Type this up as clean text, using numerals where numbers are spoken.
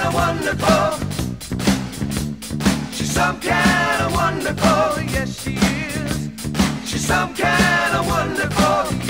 kind of wonderful. She's some kind of wonderful. Yes, she is. She's some kind of wonderful.